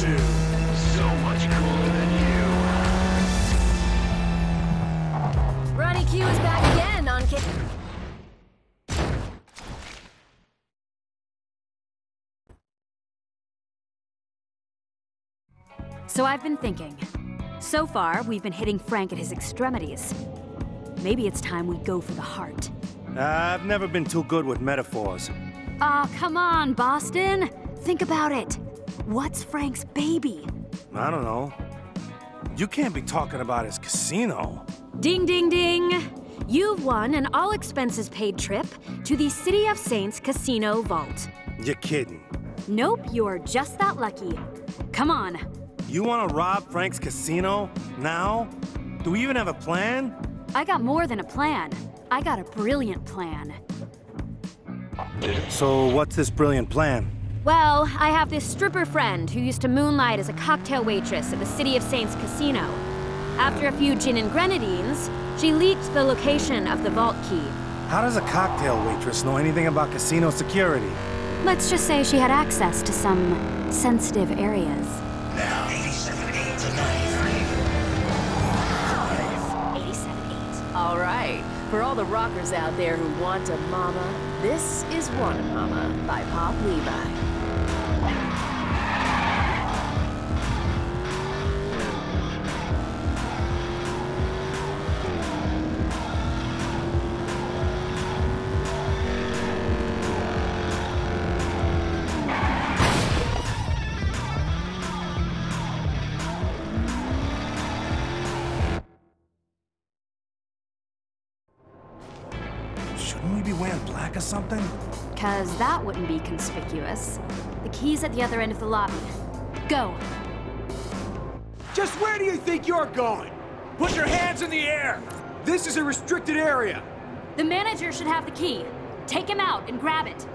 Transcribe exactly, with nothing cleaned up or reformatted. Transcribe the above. too. So much cooler than you. Ronnie Q is back again on K. So I've been thinking. So far, we've been hitting Frank at his extremities. Maybe it's time we go for the heart. Uh, I've never been too good with metaphors. Aw, oh, come on, Boston. Think about it. What's Frank's baby? I don't know. You can't be talking about his casino. Ding, ding, ding. You've won an all-expenses-paid trip to the City of Saints Casino Vault. You're kidding. Nope, you're just that lucky. Come on. You want to rob Frank's casino? Now? Do we even have a plan? I got more than a plan. I got a brilliant plan. So what's this brilliant plan? Well, I have this stripper friend who used to moonlight as a cocktail waitress at the City of Saints Casino. After a few gin and grenadines, she leaked the location of the vault key. How does a cocktail waitress know anything about casino security? Let's just say she had access to some sensitive areas. Now, eighty-seven eight to ninety-three. eighty-seven eight. All right. For all the rockers out there who want a mama, this is Wanna Mama by Pop Levi. Shouldn't we be wearing black or something? Cause that wouldn't be conspicuous. The key's at the other end of the lobby. Go! Just where do you think you're going? Put your hands in the air! This is a restricted area! The manager should have the key. Take him out and grab it.